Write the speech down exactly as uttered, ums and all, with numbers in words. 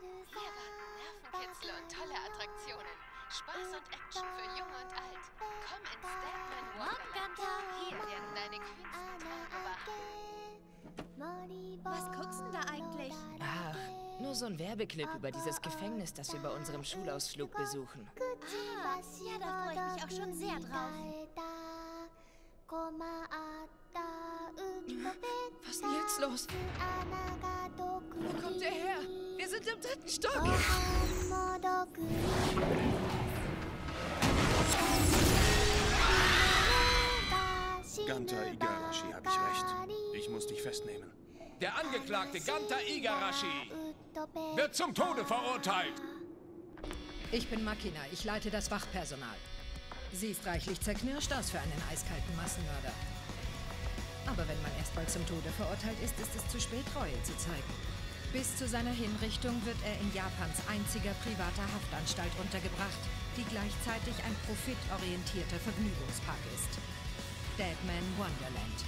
Hier warten Nervenkitzel und tolle Attraktionen. Spaß und Action für Jung und Alt. Komm ins Deadman Wonderland. Hier werden deine kühnsten Träume wahr. Was guckst denn da eigentlich? Ach, nur so ein Werbeclip über dieses Gefängnis, das wir bei unserem Schulausflug besuchen. Ah, ja, da freue ich mich auch schon sehr drauf. Was ist denn jetzt los? Wo kommt der her? Wir sind im dritten Stock. Ganta Igarashi, habe ich recht. Ich muss dich festnehmen. Der Angeklagte Ganta Igarashi wird zum Tode verurteilt. Ich bin Makina. Ich leite das Wachpersonal. Siehst reichlich zerknirscht aus für einen eiskalten Massenmörder. Aber wenn man erstmal zum Tode verurteilt ist, ist es zu spät, Reue zu zeigen. Bis zu seiner Hinrichtung wird er in Japans einziger privater Haftanstalt untergebracht, die gleichzeitig ein profitorientierter Vergnügungspark ist. Deadman Wonderland.